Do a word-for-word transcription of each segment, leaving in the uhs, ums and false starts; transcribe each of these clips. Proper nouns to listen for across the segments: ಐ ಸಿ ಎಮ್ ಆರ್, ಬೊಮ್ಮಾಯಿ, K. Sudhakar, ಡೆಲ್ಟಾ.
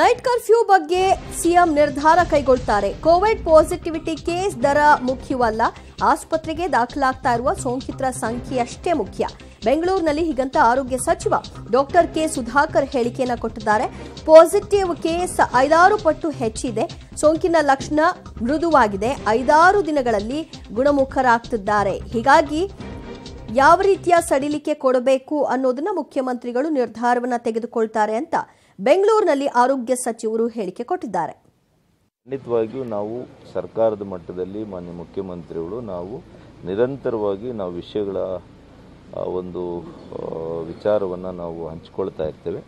Night curfew ಬಗ್ಗೆ CM ನಿರ್ಧಾರ ಕೈಗೊಳ್ಳುತ್ತಾರೆ. ಕೋವಿಡ್ ಪಾಸಿಟಿವಿಟಿ ಕೇಸ್ ದರ ಮುಖ್ಯವಲ್ಲ, ಆಸ್ಪತ್ರೆಗೆ ದಾಖಲಾಗ್ತಾ ಇರುವ ಸೋಂಕಿತರ ಸಂಖ್ಯೆಯಷ್ಟೇ ಮುಖ್ಯ. ಬೆಂಗಳೂರಿನಲ್ಲಿ ಹೀಗಂತ ಆರೋಗ್ಯ ಸಚಿವ ಡಾಕ್ಟರ್ ಕೆ ಸುಧಾಕರ್ ಹೇಳಿಕೆಯನ್ನು ಕೊಟ್ಟಿದ್ದಾರೆ. ಪಾಸಿಟಿವ್ ಕೇಸ್ ಐದಾರು ಪಟ್ಟು ಹೆಚ್ಚಿದೆ, ಸೋಂಕಿನ ಲಕ್ಷಣ ಮೃದುವಾಗಿದೆ, ಐದಾರು ದಿನಗಳಲ್ಲಿ ಗುಣಮುಖರಾಗ್ತಿದ್ದಾರೆ. ಹೀಗಾಗಿ ಯಾವ ರೀತಿಯ ಸಡಿಲಿಕೆ ಕೊಡಬೇಕು ಅನ್ನೋದನ್ನ ಮುಖ್ಯಮಂತ್ರಿಗಳು ನಿರ್ಧಾರವನ್ನ ತೆಗೆದುಕೊಳ್ತಾರೆ ಅಂತ ಬೆಂಗಳೂರಿನಲ್ಲಿ ಆರೋಗ್ಯ ಸಚಿವರು ಹೇಳಿಕೆ ಕೊಟ್ಟಿದ್ದಾರೆ. ಖಂಡಿತವಾಗಿಯೂ ನಾವು ಸರ್ಕಾರದ ಮಟ್ಟದಲ್ಲಿ ಮಾನ್ಯ ಮುಖ್ಯಮಂತ್ರಿಗಳು ನಾವು ನಿರಂತರವಾಗಿ ನಾವು ವಿಷಯಗಳ ಒಂದು ವಿಚಾರವನ್ನು ನಾವು ಹಂಚಿಕೊಳ್ತಾ ಇರ್ತೇವೆ,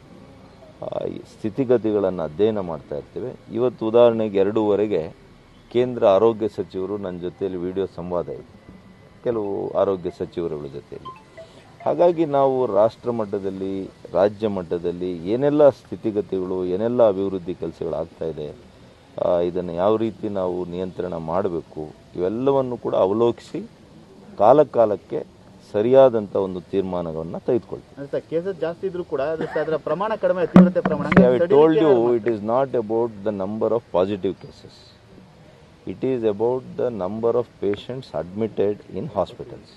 ಸ್ಥಿತಿಗತಿಗಳನ್ನು ಅಧ್ಯಯನ ಮಾಡ್ತಾ ಇರ್ತೇವೆ. ಇವತ್ತು ಉದಾಹರಣೆಗೆ ಎರಡೂವರೆಗೆ ಕೇಂದ್ರ ಆರೋಗ್ಯ ಸಚಿವರು ನನ್ನ ಜೊತೆಯಲ್ಲಿ ವಿಡಿಯೋ ಸಂವಾದ ಇದೆ, ಕೆಲವು ಆರೋಗ್ಯ ಸಚಿವರುಗಳ ಜೊತೆಯಲ್ಲಿ. ಹಾಗಾಗಿ ನಾವು ರಾಷ್ಟ್ರ ಮಟ್ಟದಲ್ಲಿ ರಾಜ್ಯ ಮಟ್ಟದಲ್ಲಿ ಏನೆಲ್ಲ ಸ್ಥಿತಿಗತಿಗಳು ಏನೆಲ್ಲ ಅಭಿವೃದ್ಧಿ ಕೆಲಸಗಳಾಗ್ತಾ ಇದೆ, ಇದನ್ನು ಯಾವ ರೀತಿ ನಾವು ನಿಯಂತ್ರಣ ಮಾಡಬೇಕು, ಇವೆಲ್ಲವನ್ನು ಕೂಡ ಅವಲೋಕಿಸಿ ಕಾಲಕಾಲಕ್ಕೆ ಸರಿಯಾದಂಥ ಒಂದು ತೀರ್ಮಾನಗಳನ್ನು ತೆಗೆದುಕೊಳ್ತೀವಿ. ಕೇಸಸ್ ಜಾಸ್ತಿ ಇದ್ರೂ ಕೂಡ ಅದರ ಪ್ರಮಾಣ ಕಡಿಮೆ, ತೀವ್ರತೆ ಪ್ರಮಾಣ. I told you it is not about the number of positive cases, it is about the number of patients admitted in hospitals.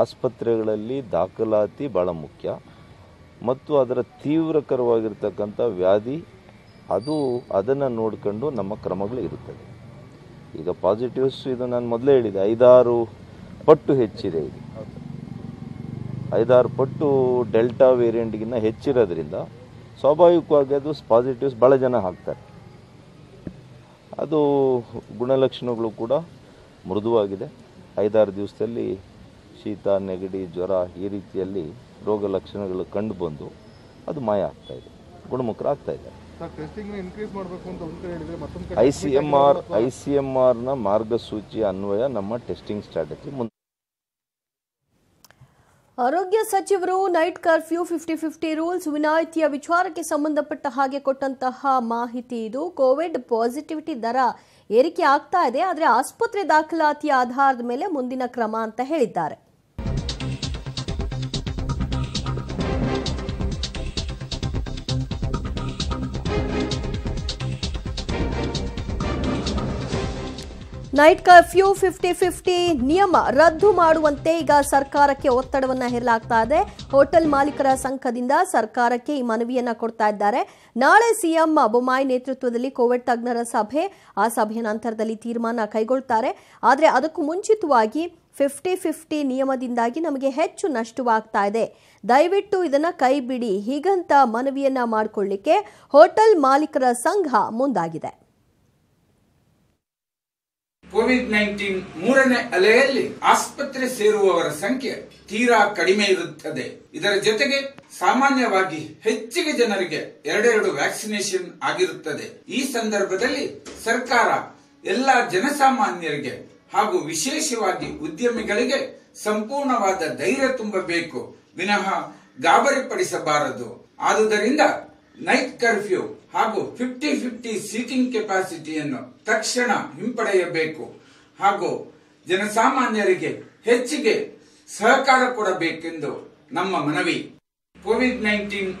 ಆಸ್ಪತ್ರೆಗಳಲ್ಲಿ ದಾಖಲಾತಿ ಭಾಳ ಮುಖ್ಯ, ಮತ್ತು ಅದರ ತೀವ್ರಕರವಾಗಿರ್ತಕ್ಕಂಥ ವ್ಯಾಧಿ ಅದು ಅದನ್ನು ನೋಡಿಕೊಂಡು ನಮ್ಮ ಕ್ರಮಗಳು ಇರುತ್ತದೆ. ಈಗ ಪಾಸಿಟಿವ್ಸ್ ಇದು ನಾನು ಮೊದಲೇ ಹೇಳಿದೆ, ಐದಾರು ಪಟ್ಟು ಹೆಚ್ಚಿದೆ. ಇದು ಐದಾರು ಪಟ್ಟು ಡೆಲ್ಟಾ ವೇರಿಯಂಟ್ಗಿನ್ನ ಹೆಚ್ಚಿರೋದ್ರಿಂದ ಸ್ವಾಭಾವಿಕವಾಗಿ ಅದು ಪಾಸಿಟಿವ್ಸ್ ಭಾಳ ಜನ ಹಾಕ್ತಾರೆ. ಅದು ಗುಣಲಕ್ಷಣಗಳು ಕೂಡ ಮೃದುವಾಗಿದೆ, ಐದಾರು ದಿವಸದಲ್ಲಿ ಶೀತ ನೆಗಡಿ ಜ್ವರ ಈ ರೀತಿಯಲ್ಲಿ ರೋಗ ಲಕ್ಷಣಗಳು ಕಂಡು ಬಂದು ಅದು ಮಾಯ ಆಗ್ತಾ ಇದೆ, ಗುಣಮುಖರಾಗ್ತಾ ಇದೆ. ಐ ಸಿ ಎಮ್ ಆರ್ I C M ಆರ್ನ ಮಾರ್ಗಸೂಚಿ ಅನ್ವಯ ನಮ್ಮ ಟೆಸ್ಟಿಂಗ್ ಸ್ಟ್ರಾಟಜಿ ಮುಂದೆ. ಆರೋಗ್ಯ ಸಚಿವರು night curfew fifty fifty rules ವಿನಾಯಿತಿಯ ವಿಚಾರಕ್ಕೆ ಸಂಬಂಧಪಟ್ಟ ಹಾಗೆ ಕೊಟ್ಟಂತಹ ಮಾಹಿತಿ ಇದು. ಕೋವಿಡ್ ಪಾಸಿಟಿವಿಟಿ ದರ ಏರಿಕೆ ಆಗ್ತಾ ಇದೆ, ಆದರೆ ಆಸ್ಪತ್ರೆ ದಾಖಲಾತಿಯ ಆಧಾರದ ಮೇಲೆ ಮುಂದಿನ ಕ್ರಮ ಅಂತ ಹೇಳಿದ್ದಾರೆ. ನೈಟ್ ಕರ್ಫ್ಯೂ ಫಿಫ್ಟಿ ಫಿಫ್ಟಿ ನಿಯಮ ರದ್ದು ಮಾಡುವಂತೆ ಈಗ ಸರ್ಕಾರಕ್ಕೆ ಒತ್ತಡವನ್ನು ಹೇರಲಾಗ್ತಾ ಇದೆ. ಹೋಟೆಲ್ ಮಾಲೀಕರ ಸಂಘದಿಂದ ಸರ್ಕಾರಕ್ಕೆ ಈ ಮನವಿಯನ್ನು ಕೊಡ್ತಾ ಇದ್ದಾರೆ. ನಾಳೆ ಸಿಎಂ ಬೊಮ್ಮಾಯಿ ನೇತೃತ್ವದಲ್ಲಿ ಕೋವಿಡ್ ತಜ್ಞರ ಸಭೆ, ಆ ಸಭೆಯ ನಂತರದಲ್ಲಿ ತೀರ್ಮಾನ ಕೈಗೊಳ್ತಾರೆ. ಆದರೆ ಅದಕ್ಕೂ ಮುಂಚಿತವಾಗಿ ಫಿಫ್ಟಿ ಫಿಫ್ಟಿ ನಿಯಮದಿಂದಾಗಿ ನಮಗೆ ಹೆಚ್ಚು ನಷ್ಟವಾಗ್ತಾ ಇದೆ, ದಯವಿಟ್ಟು ಇದನ್ನು ಕೈಬಿಡಿ, ಹೀಗಂತ ಮನವಿಯನ್ನು ಮಾಡಿಕೊಳ್ಳಿಕ್ಕೆ ಹೋಟೆಲ್ ಮಾಲೀಕರ ಸಂಘ ಮುಂದಾಗಿದೆ. ಕೋವಿಡ್ ನೈನ್ಟೀನ್ ಮೂರನೇ ಅಲೆಯಲ್ಲಿ ಆಸ್ಪತ್ರೆ ಸೇರುವವರ ಸಂಖ್ಯೆ ತೀರಾ ಕಡಿಮೆ ಇರುತ್ತದೆ. ಇದರ ಜೊತೆಗೆ ಸಾಮಾನ್ಯವಾಗಿ ಹೆಚ್ಚಿಗೆ ಜನರಿಗೆ ಎರಡೆರಡು ವ್ಯಾಕ್ಸಿನೇಷನ್ ಆಗಿರುತ್ತದೆ. ಈ ಸಂದರ್ಭದಲ್ಲಿ ಸರ್ಕಾರ ಎಲ್ಲ ಜನಸಾಮಾನ್ಯರಿಗೆ ಹಾಗೂ ವಿಶೇಷವಾಗಿ ಉದ್ಯಮಿಗಳಿಗೆ ಸಂಪೂರ್ಣವಾದ ಧೈರ್ಯ ತುಂಬಬೇಕು, ವಿನಃ ಗಾಬರಿ ಪಡಿಸಬಾರದು. ಆದುದರಿಂದ ನೈಟ್ ಕರ್ಫ್ಯೂ ಹಾಗೂ ಫಿಫ್ಟಿ ಫಿಫ್ಟಿ ಸೀಟಿಂಗ್ ಕೆಪಾಸಿಟಿಯನ್ನು ತಕ್ಷಣ ಹಿಂಪಡೆಯಬೇಕು ಹಾಗೂ ಜನಸಾಮಾನ್ಯರಿಗೆ ಹೆಚ್ಚಿಗೆ ಸಹಕಾರ ಕೊಡಬೇಕೆಂದು ನಮ್ಮ ಮನವಿ. Covid nineteen